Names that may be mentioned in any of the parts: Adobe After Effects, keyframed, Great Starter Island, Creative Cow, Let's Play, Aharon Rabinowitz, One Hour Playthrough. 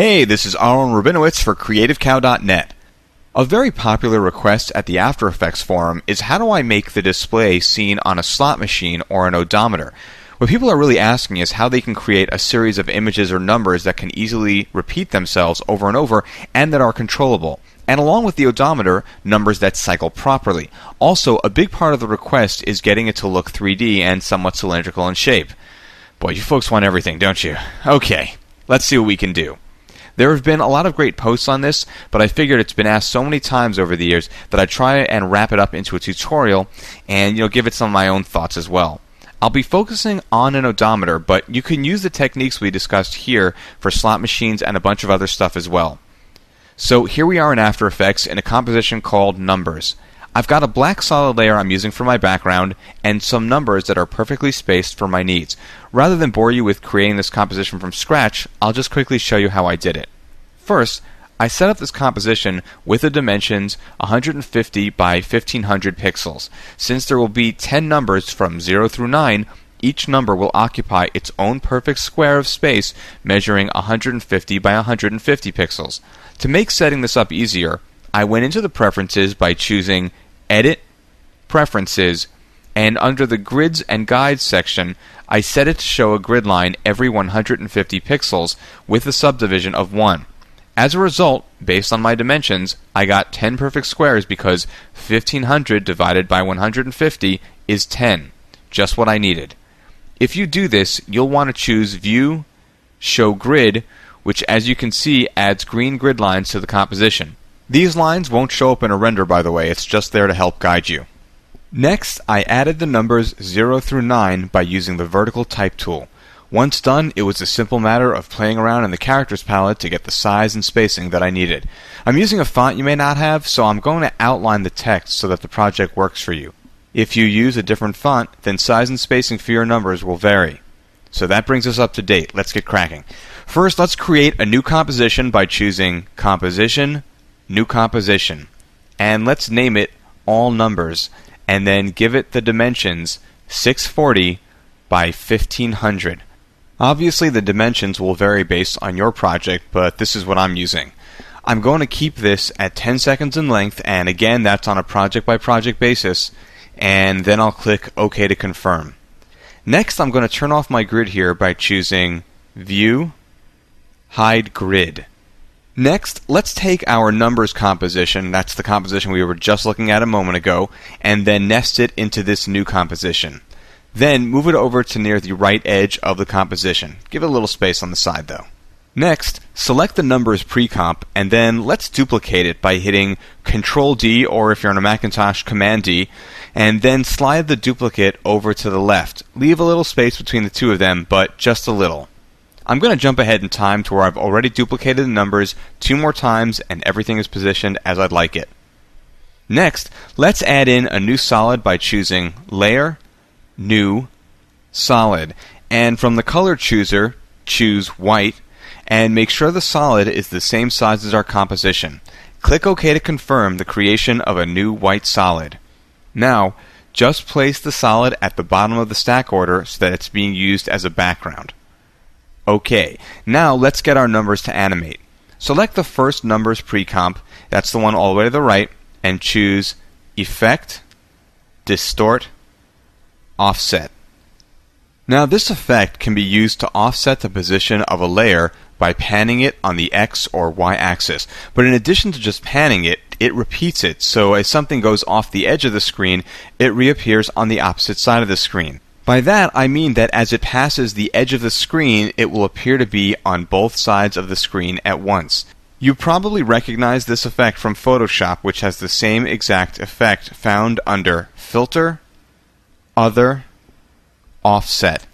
Hey, this is Aharon Rabinowitz for CreativeCow.net. A very popular request at the After Effects forum is how do I make the display seen on a slot machine or an odometer? What people are really asking is how they can create a series of images or numbers that can easily repeat themselves over and over and that are controllable. And along with the odometer, numbers that cycle properly. Also, a big part of the request is getting it to look 3D and somewhat cylindrical in shape. Boy, you folks want everything, don't you? Okay, let's see what we can do. There have been a lot of great posts on this, but I figured it's been asked so many times over the years that I'd try and wrap it up into a tutorial and give it some of my own thoughts as well. I'll be focusing on an odometer, but you can use the techniques we discussed here for slot machines and a bunch of other stuff as well. So here we are in After Effects in a composition called Numbers. I've got a black solid layer I'm using for my background and some numbers that are perfectly spaced for my needs. Rather than bore you with creating this composition from scratch, I'll just quickly show you how I did it. First, I set up this composition with the dimensions 150 by 1500 pixels. Since there will be 10 numbers from 0 through 9, each number will occupy its own perfect square of space measuring 150 by 150 pixels. To make setting this up easier, I went into the preferences by choosing Edit, Preferences, and under the Grids and Guides section, I set it to show a grid line every 150 pixels with a subdivision of 1. As a result, based on my dimensions, I got 10 perfect squares because 1500 divided by 150 is 10, just what I needed. If you do this, you'll want to choose View, Show Grid, which as you can see adds green grid lines to the composition. These lines won't show up in a render, by the way, it's just there to help guide you. Next, I added the numbers 0 through 9 by using the vertical type tool. Once done, it was a simple matter of playing around in the characters palette to get the size and spacing that I needed. I'm using a font you may not have, so I'm going to outline the text so that the project works for you. If you use a different font, then size and spacing for your numbers will vary. So that brings us up to date. Let's get cracking. First, let's create a new composition by choosing Composition, New Composition. And let's name it All Numbers, and then give it the dimensions 640 by 1500. Obviously, the dimensions will vary based on your project, but this is what I'm using. I'm going to keep this at 10 seconds in length, and again, that's on a project-by-project basis, and then I'll click OK to confirm. Next, I'm going to turn off my grid here by choosing View, Hide Grid. Next, let's take our numbers composition, that's the composition we were just looking at a moment ago, and then nest it into this new composition. Then move it over to near the right edge of the composition. Give it a little space on the side though. Next, select the numbers pre-comp and then let's duplicate it by hitting Ctrl D, or if you're on a Macintosh, Command D, and then slide the duplicate over to the left. Leave a little space between the two of them, but just a little. I'm going to jump ahead in time to where I've already duplicated the numbers 2 more times and everything is positioned as I'd like it. Next, let's add in a new solid by choosing Layer, New, Solid, and from the color chooser choose white and make sure the solid is the same size as our composition. Click OK to confirm the creation of a new white solid. Now just place the solid at the bottom of the stack order so that it's being used as a background. OK, now let's get our numbers to animate. Select the first numbers pre-comp, that's the one all the way to the right, and choose Effect, Distort, Offset. Now this effect can be used to offset the position of a layer by panning it on the X or Y axis. But in addition to just panning it, it repeats it, so as something goes off the edge of the screen, it reappears on the opposite side of the screen. By that I mean that as it passes the edge of the screen, it will appear to be on both sides of the screen at once. You probably recognize this effect from Photoshop, which has the same exact effect found under Filter, Other, Offset,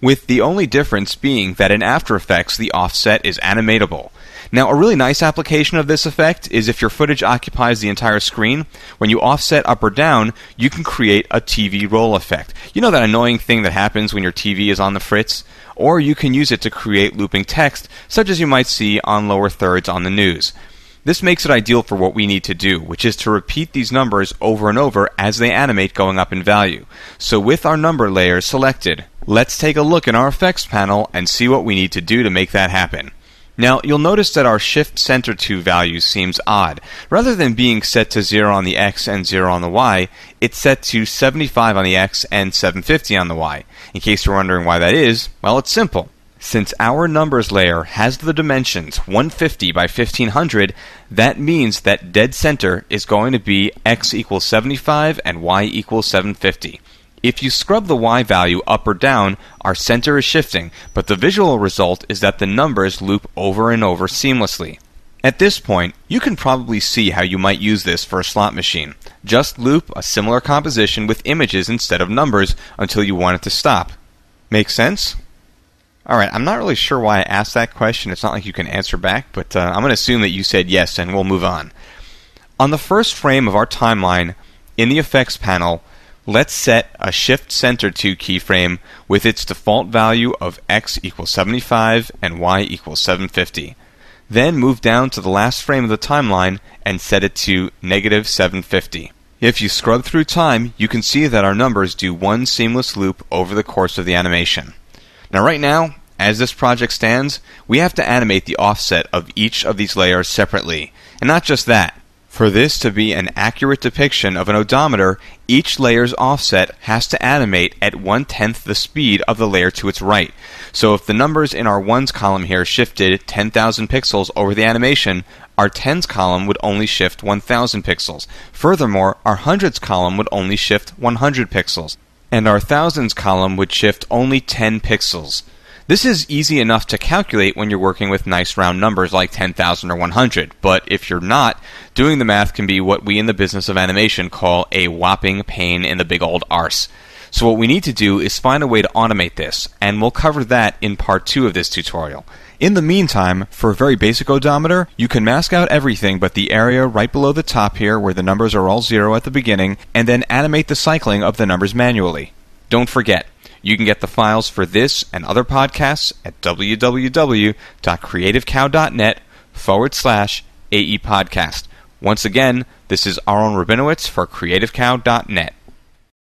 with the only difference being that in After Effects the offset is animatable. Now a really nice application of this effect is if your footage occupies the entire screen, when you offset up or down you can create a TV roll effect. You know that annoying thing that happens when your TV is on the fritz? Or you can use it to create looping text such as you might see on lower thirds on the news. This makes it ideal for what we need to do, which is to repeat these numbers over and over as they animate going up in value. So with our number layer selected, let's take a look in our effects panel and see what we need to do to make that happen. Now, you'll notice that our shift center to value seems odd. Rather than being set to 0 on the X and 0 on the Y, it's set to 75 on the X and 750 on the Y. In case you're wondering why that is, well, it's simple. Since our numbers layer has the dimensions 150 by 1500, that means that dead center is going to be X equals 75 and Y equals 750. If you scrub the Y value up or down, our center is shifting, but the visual result is that the numbers loop over and over seamlessly. At this point, you can probably see how you might use this for a slot machine. Just loop a similar composition with images instead of numbers until you want it to stop. Make sense? Alright, I'm not really sure why I asked that question. It's not like you can answer back, but I'm going to assume that you said yes and we'll move on. On the first frame of our timeline, in the effects panel, let's set a shift center to keyframe with its default value of X equals 75 and Y equals 750. Then move down to the last frame of the timeline and set it to negative 750. If you scrub through time, you can see that our numbers do one seamless loop over the course of the animation. Now right now, as this project stands, we have to animate the offset of each of these layers separately. And not just that. For this to be an accurate depiction of an odometer, each layer's offset has to animate at 1/10 the speed of the layer to its right. So if the numbers in our 1s column here shifted 10,000 pixels over the animation, our 10s column would only shift 1,000 pixels. Furthermore, our 100s column would only shift 100 pixels. And our 1000s column would shift only 10 pixels. This is easy enough to calculate when you're working with nice round numbers like 10,000 or 100, but if you're not, doing the math can be what we in the business of animation call a whopping pain in the big old arse. So what we need to do is find a way to automate this, and we'll cover that in part 2 of this tutorial. In the meantime, for a very basic odometer, you can mask out everything but the area right below the top here where the numbers are all 0 at the beginning, and then animate the cycling of the numbers manually. Don't forget, you can get the files for this and other podcasts at www.creativecow.net/AE podcast. Once again, this is Aharon Rabinowitz for CreativeCow.net.